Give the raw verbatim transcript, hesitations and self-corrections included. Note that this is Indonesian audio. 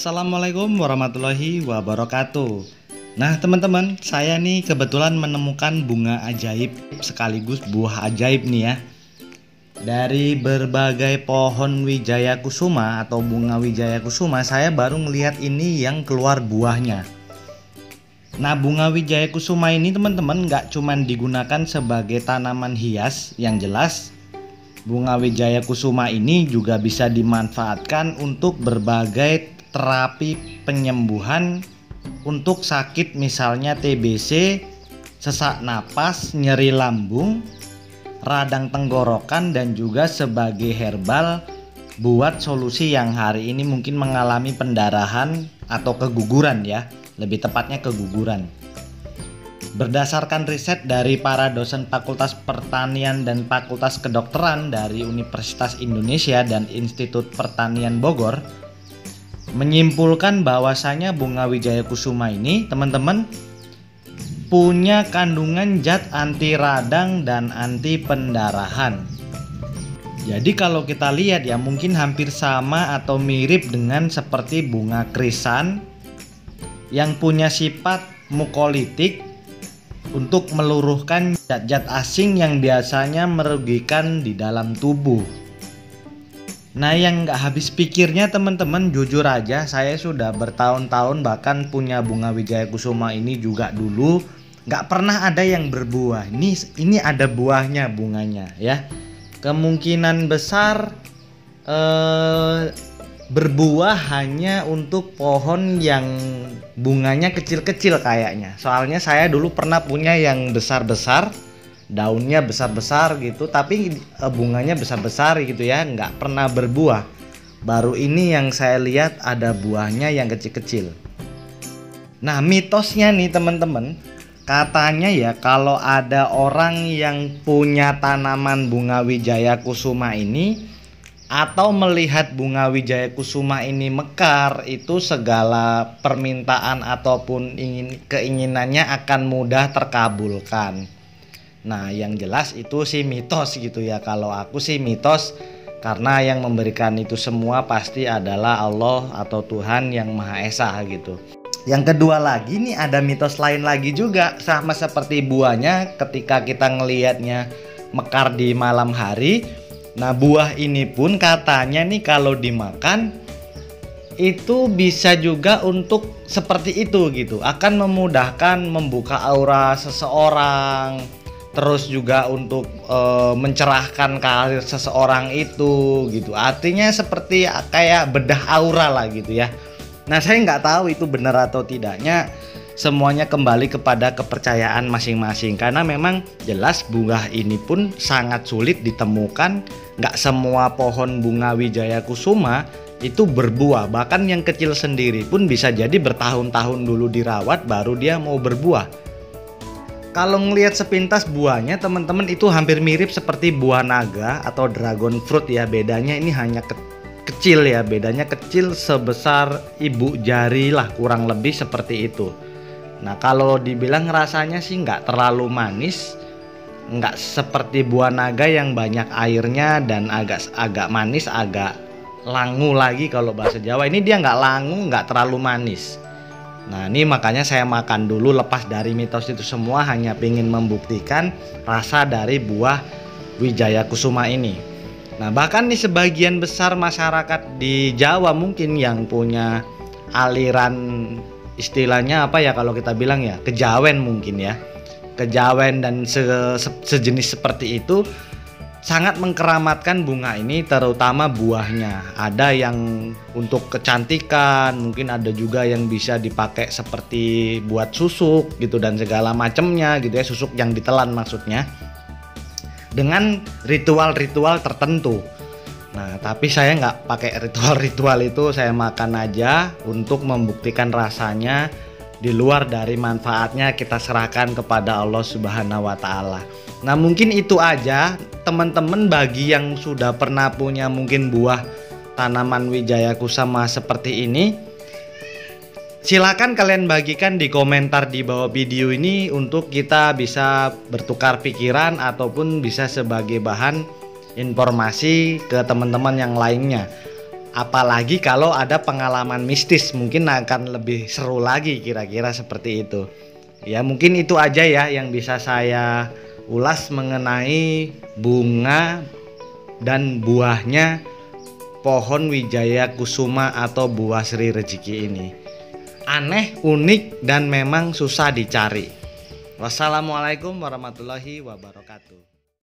Assalamualaikum warahmatullahi wabarakatuh. Nah teman-teman, saya nih kebetulan menemukan bunga ajaib sekaligus buah ajaib nih ya. Dari berbagai pohon wijaya kusuma atau bunga wijaya kusuma, saya baru melihat ini yang keluar buahnya. Nah bunga wijaya kusuma ini teman-teman nggak cuman digunakan sebagai tanaman hias, yang jelas bunga wijaya kusuma ini juga bisa dimanfaatkan untuk berbagai terapi penyembuhan untuk sakit, misalnya T B C, sesak napas, nyeri lambung, radang tenggorokan, dan juga sebagai herbal buat solusi yang hari ini mungkin mengalami pendarahan atau keguguran ya, lebih tepatnya keguguran. Berdasarkan riset dari para dosen Fakultas Pertanian dan Fakultas Kedokteran dari Universitas Indonesia dan Institut Pertanian Bogor, menyimpulkan bahwasanya bunga wijaya kusuma ini teman-teman punya kandungan zat anti radang dan anti pendarahan. Jadi kalau kita lihat ya, mungkin hampir sama atau mirip dengan seperti bunga krisan yang punya sifat mukolitik untuk meluruhkan zat-zat asing yang biasanya merugikan di dalam tubuh. Nah yang nggak habis pikirnya teman-teman, jujur aja saya sudah bertahun-tahun bahkan punya bunga wijaya kusuma ini juga dulu, nggak pernah ada yang berbuah. Ini ini ada buahnya bunganya ya. Kemungkinan besar eh, berbuah hanya untuk pohon yang bunganya kecil-kecil kayaknya. Soalnya saya dulu pernah punya yang besar-besar, daunnya besar-besar gitu, tapi bunganya besar-besar gitu ya, nggak pernah berbuah. Baru ini yang saya lihat ada buahnya yang kecil-kecil. Nah mitosnya nih teman-teman, katanya ya kalau ada orang yang punya tanaman bunga wijaya kusuma ini atau melihat bunga wijaya kusuma ini mekar, itu segala permintaan ataupun ingin keinginannya akan mudah terkabulkan. Nah yang jelas itu sih mitos gitu ya. Kalau aku sih mitos, karena yang memberikan itu semua pasti adalah Allah atau Tuhan yang Maha Esa gitu. Yang kedua lagi nih, ada mitos lain lagi juga, sama seperti buahnya ketika kita ngelihatnya mekar di malam hari. Nah buah ini pun katanya nih kalau dimakan itu bisa juga untuk seperti itu gitu, akan memudahkan membuka aura seseorang, terus juga untuk e, mencerahkan karir seseorang itu gitu. Artinya seperti kayak bedah aura lah gitu ya. Nah saya nggak tahu itu benar atau tidaknya, semuanya kembali kepada kepercayaan masing-masing. Karena memang jelas bunga ini pun sangat sulit ditemukan, nggak semua pohon bunga wijaya kusuma itu berbuah. Bahkan yang kecil sendiri pun bisa jadi bertahun-tahun dulu dirawat baru dia mau berbuah. Kalau ngelihat sepintas buahnya teman-teman, itu hampir mirip seperti buah naga atau dragon fruit ya. Bedanya ini hanya ke kecil ya, bedanya kecil sebesar ibu jari lah, kurang lebih seperti itu. Nah kalau dibilang rasanya sih nggak terlalu manis, nggak seperti buah naga yang banyak airnya dan agak agak manis, agak langu lagi kalau bahasa Jawa. Ini dia nggak langu, nggak terlalu manis. Nah ini makanya saya makan dulu, lepas dari mitos itu semua, hanya ingin membuktikan rasa dari buah wijaya kusuma ini. Nah bahkan di sebagian besar masyarakat di Jawa mungkin yang punya aliran, istilahnya apa ya kalau kita bilang ya, kejawen mungkin ya, kejawen dan se -se sejenis seperti itu, sangat mengkeramatkan bunga ini, terutama buahnya. Ada yang untuk kecantikan, mungkin ada juga yang bisa dipakai seperti buat susuk gitu dan segala macamnya gitu ya, susuk yang ditelan maksudnya, dengan ritual-ritual tertentu. Nah tapi saya nggak pakai ritual-ritual itu, saya makan aja untuk membuktikan rasanya. Di luar dari manfaatnya kita serahkan kepada Allah Subhanahu wa Ta'ala. Nah mungkin itu aja teman-teman, bagi yang sudah pernah punya mungkin buah tanaman wijaya kusuma seperti ini, silakan kalian bagikan di komentar di bawah video ini untuk kita bisa bertukar pikiran ataupun bisa sebagai bahan informasi ke teman-teman yang lainnya. Apalagi kalau ada pengalaman mistis, mungkin akan lebih seru lagi, kira-kira seperti itu. Ya, mungkin itu aja ya yang bisa saya ulas mengenai bunga dan buahnya pohon wijaya kusuma atau buah sri rezeki ini. Aneh, unik, dan memang susah dicari. Wassalamualaikum warahmatullahi wabarakatuh.